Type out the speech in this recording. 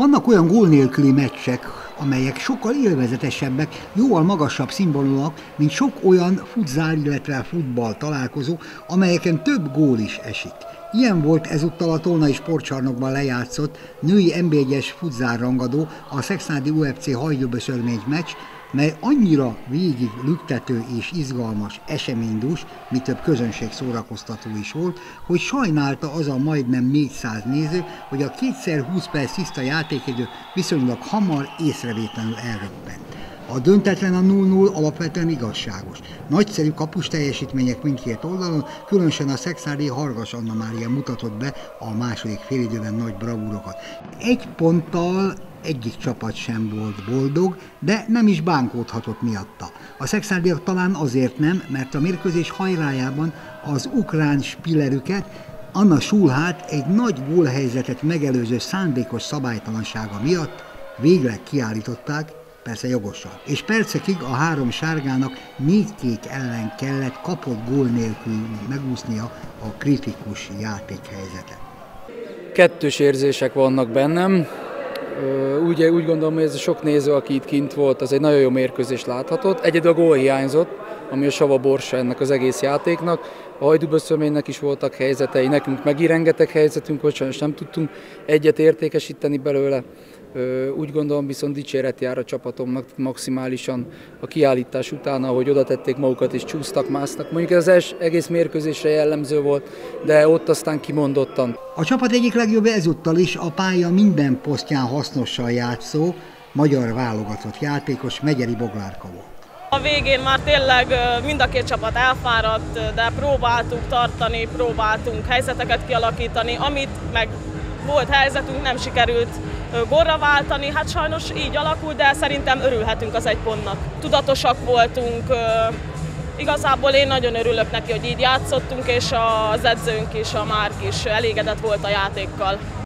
Vannak olyan gól nélküli meccsek, amelyek sokkal élvezetesebbek, jóval magasabb színvonalak, mint sok olyan futzál, illetve futball találkozó, amelyeken több gól is esik. Ilyen volt ezúttal a Tolnai Sportcsarnokban lejátszott női NB1-es futzál rangadó, a szekszárdi UFC Hajdúböszörmény meccs, mely annyira végig lüktető és izgalmas, eseménydús, mi több közönség szórakoztató is volt, hogy sajnálta az a majdnem 400 néző, hogy a 2x20 perc tiszta játékidő viszonylag hamar észrevétlenül elröppent. A döntetlen a 0-0 alapvetően igazságos. Nagyszerű kapus teljesítmények mindkét oldalon, különösen a szekszárdi Hargas Anna Mária mutatott be a második félidőben nagy bravúrokat. Egy ponttal egyik csapat sem volt boldog, de nem is bánkódhatott miatta. A szekszárdiak talán azért nem, mert a mérkőzés hajrájában az ukrán spillerüket, Anna Sulhát egy nagy gólhelyzetet megelőző szándékos szabálytalansága miatt végleg kiállították, persze jogosan. És percekig a három sárgának 4-2 ellen kellett kapott gól nélkül megúsznia a kritikus játékhelyzetet. Kettős érzések vannak bennem. Úgy gondolom, hogy ez a sok néző, aki itt kint volt, az egy nagyon jó mérkőzést láthatott. Egyedül a gól hiányzott, ami a Sava-Borsa ennek az egész játéknak. A Hajdúböszörménynek is voltak helyzetei, nekünk megint rengeteg helyzetünk volt, sajnos nem tudtunk egyet értékesíteni belőle. Úgy gondolom, viszont dicséret jár a csapatomnak maximálisan a kiállítás után, ahogy oda tették magukat és csúsztak, másznak. Mondjuk ez az egész mérkőzésre jellemző volt, de ott aztán kimondottan. A csapat egyik legjobb ezúttal is a pálya minden posztján hasznosan játszó, magyar válogatott játékos Megyeri Boglárka volt. A végén már tényleg mind a két csapat elfáradt, de próbáltunk tartani, próbáltunk helyzeteket kialakítani, amit meg volt helyzetünk, nem sikerült gólra váltani, hát sajnos így alakult, de szerintem örülhetünk az egy pontnak. Tudatosak voltunk, igazából én nagyon örülök neki, hogy így játszottunk, és az edzőnk is, a Márk is elégedett volt a játékkal.